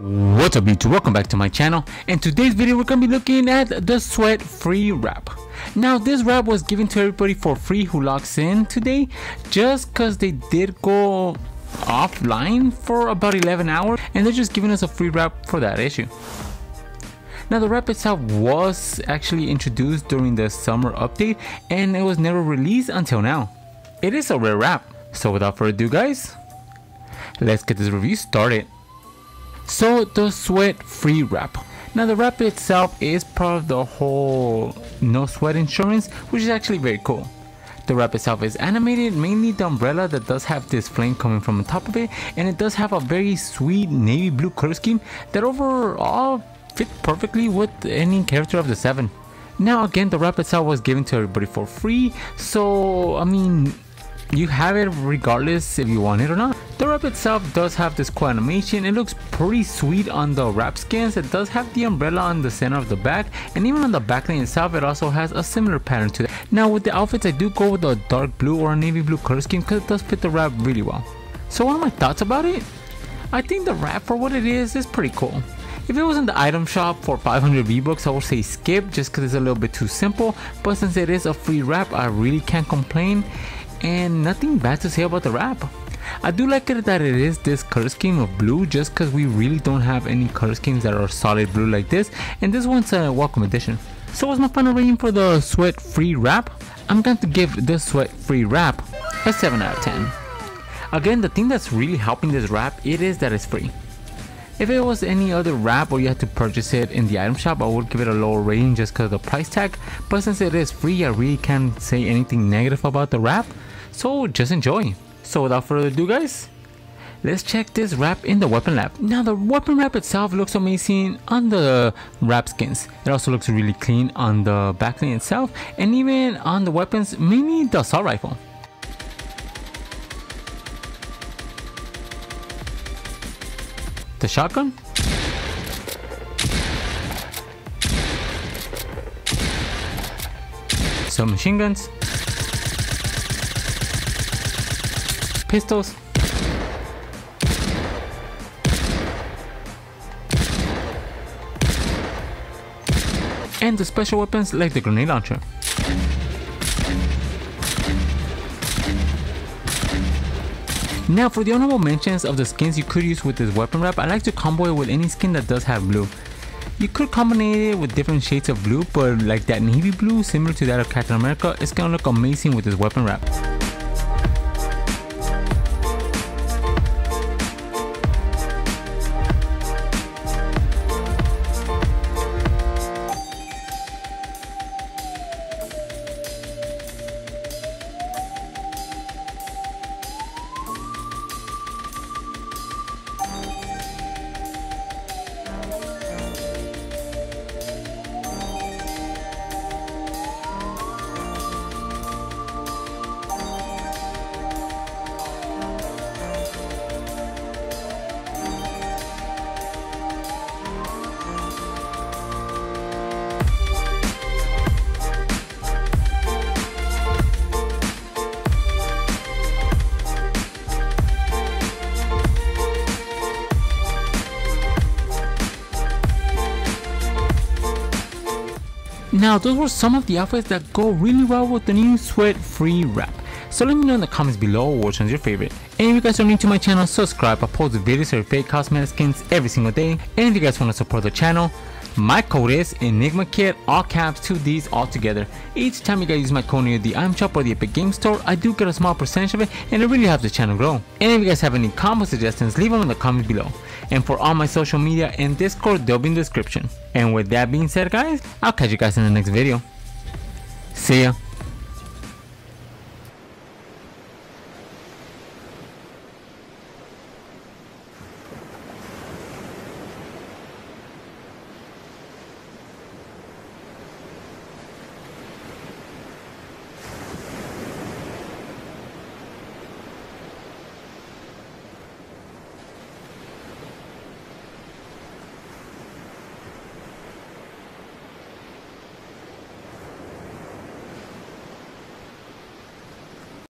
What's up YouTube, welcome back to my channel. In today's video we're gonna be looking at the Sweat Free Wrap. Now this wrap was given to everybody for free who logs in today, just cause they did go offline for about 11 hours and they're just giving us a free wrap for that issue. Now the wrap itself was actually introduced during the summer update and it was never released until now. It is a rare wrap. So without further ado guys, let's get this review started. So the Sweat Free Wrap. Now the wrap itself is part of the whole no sweat insurance, which is actually very cool. The wrap itself is animated, mainly the umbrella that does have this flame coming from the top of it, and it does have a very sweet navy blue color scheme that overall fit perfectly with any character of the 7. Now again, the wrap itself was given to everybody for free, so I mean, you have it regardless if you want it or not. The wrap itself does have this cool animation. It looks pretty sweet on the wrap skins. It does have the umbrella on the center of the back, and even on the backline itself it also has a similar pattern to that. Now with the outfits I do go with a dark blue or a navy blue color scheme because it does fit the wrap really well. So what are my thoughts about it? I think the wrap for what it is pretty cool. If it was in the item shop for 500 V-Bucks, I would say skip just because it's a little bit too simple, but since it is a free wrap I really can't complain. And nothing bad to say about the wrap. I do like it that it is this color scheme of blue just because we really don't have any color schemes that are solid blue like this, and this one's a welcome addition. So what's my final rating for the Sweat Free Wrap? I'm going to give the Sweat Free Wrap a 7 out of 10. Again, the thing that's really helping this wrap, it is that it's free. If it was any other wrap or you had to purchase it in the item shop, I would give it a lower rating just because of the price tag, but since it is free I really can't say anything negative about the wrap, so just enjoy. So without further ado guys, let's check this wrap in the weapon lab. Now the weapon wrap itself looks amazing on the wrap skins. It also looks really clean on the backline itself and even on the weapons, mainly the assault rifle. The shotgun, some machine guns, pistols, and the special weapons like the grenade launcher. Now for the honorable mentions of the skins you could use with this weapon wrap, I like to combo it with any skin that does have blue. You could combine it with different shades of blue, but like that navy blue similar to that of Captain America, it's gonna look amazing with this weapon wrap. Now those were some of the outfits that go really well with the new Sweat Free Wrap. So let me know in the comments below which one's your favorite. And if you guys are new to my channel, subscribe. I post videos of fake cosmetic skins every single day. And if you guys want to support the channel, my code is EnigmaKit, all caps, 2Ds all together. Each time you guys use my code near the item shop or the Epic Game Store, I do get a small percentage of it and it really helps the channel grow. And if you guys have any combo suggestions, leave them in the comments below. And for all my social media and Discord, they'll be in the description. And with that being said guys, I'll catch you guys in the next video. See ya.